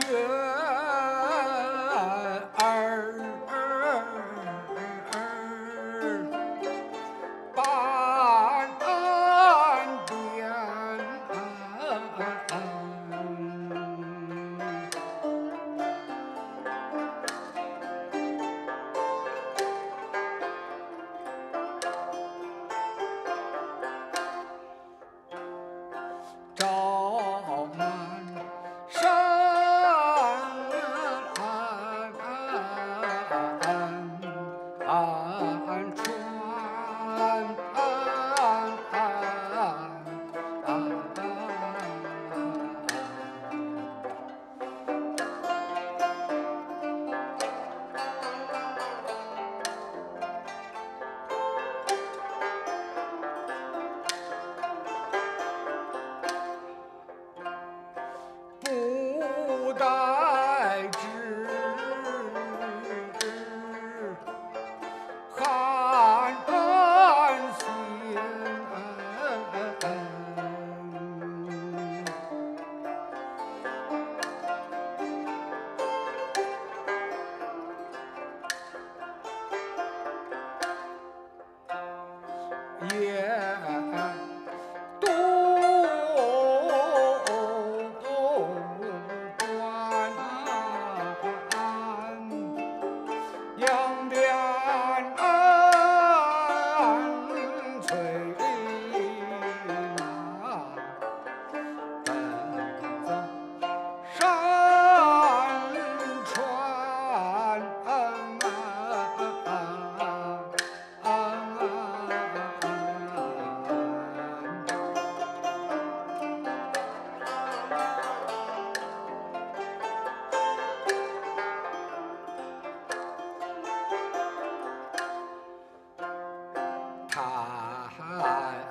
月儿半边，照满山。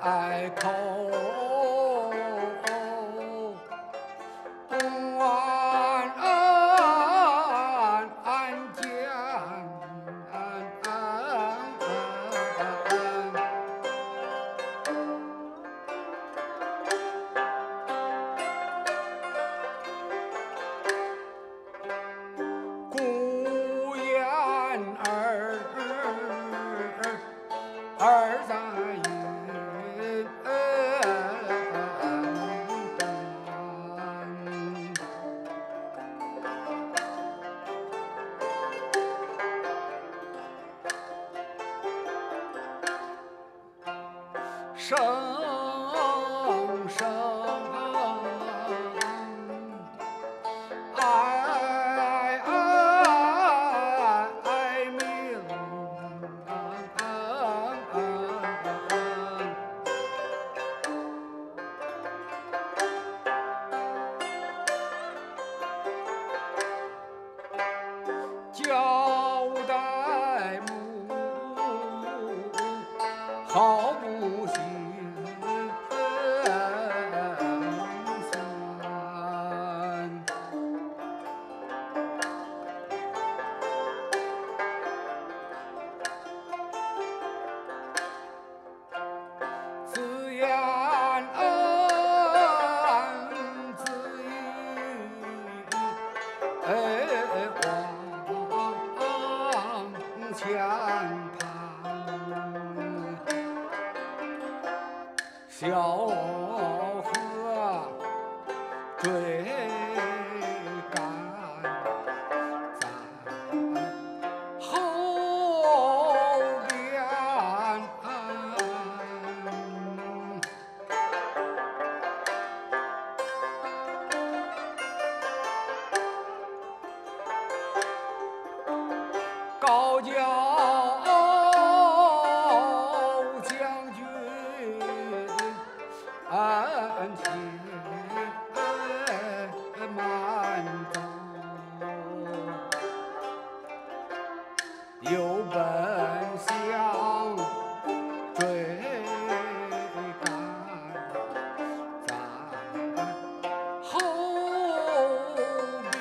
开口不安见，孤雁儿在。 声声哀鸣，交代母毫不心。 小河追赶在后边，高叫。 有本相追赶在后边。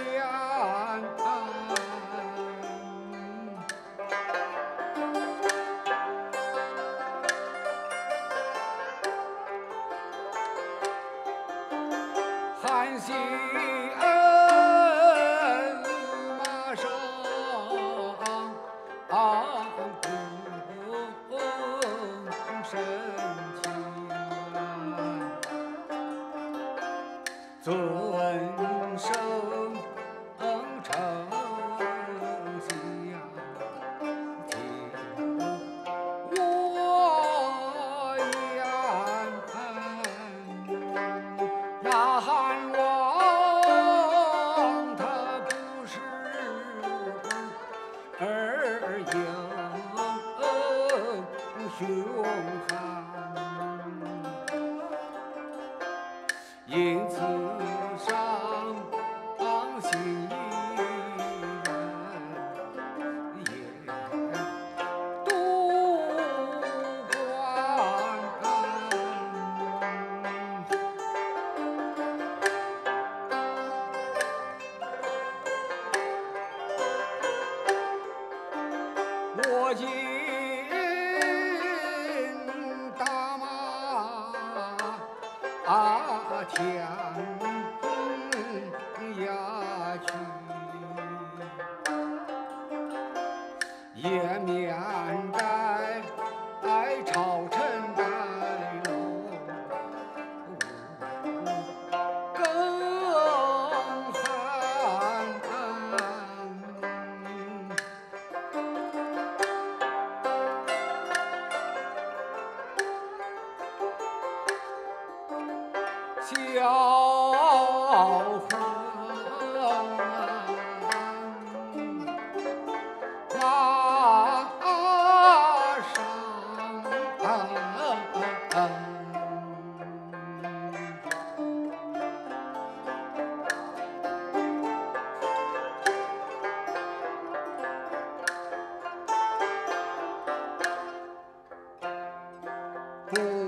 也免待朝臣待漏更寒。小河。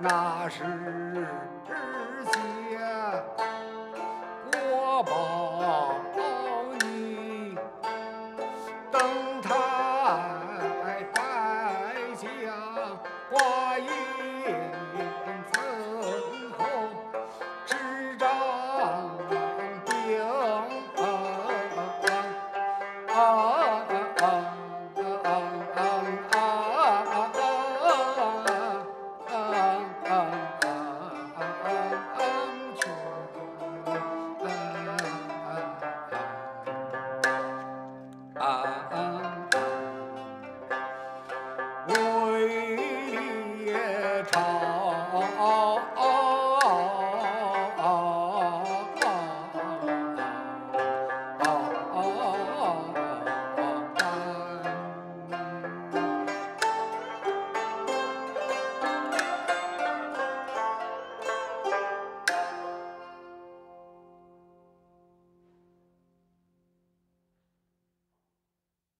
那是。